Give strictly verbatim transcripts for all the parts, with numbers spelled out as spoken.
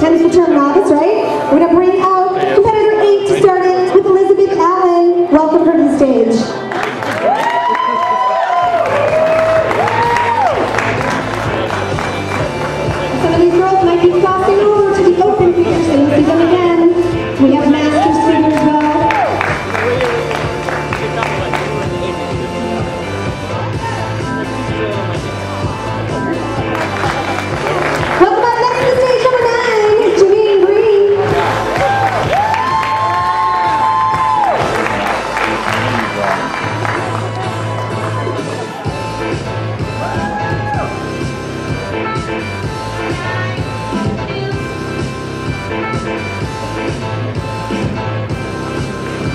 tends to turn novice, right? We're going to bring out competitor eight to start it with Elizabeth Allen. Welcome her to the stage.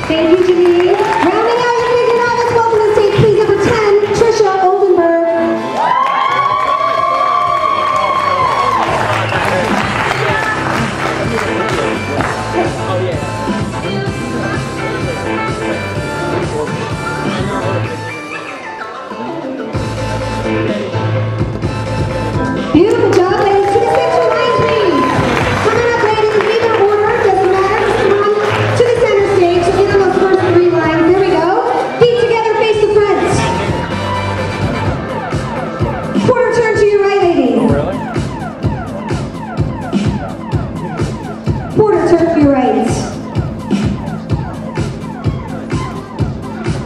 Thank you, Janine. Rounding out your big novice, welcome to the stage, please, number ten, Trisha Oldenburg. Oh, yeah. Beautiful job, ladies. Can this picture reminds me? Coming up, ladies, in either order, doesn't matter.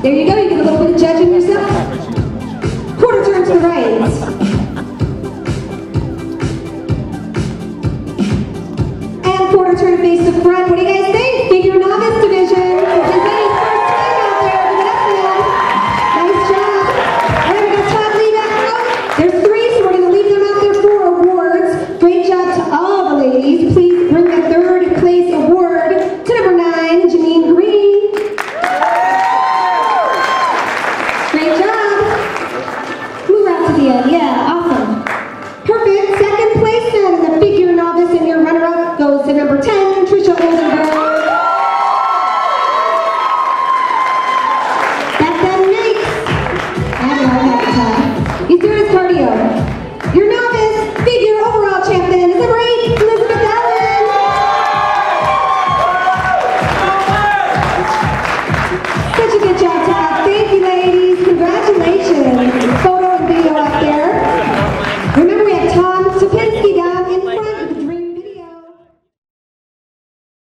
There you go, you get a little bit of judging yourself. Quarter turn to the right. And quarter turn to face the front. What do you guys think? Figure novice division. If there's any first time out there for the next man. Nice job. And then we got Todd Lee back out. There's three, so we're going to leave them out there for awards. Great job to all the ladies. Please bring the third place award to number nine, Janine Green. Great job. Move out to the end, yeah.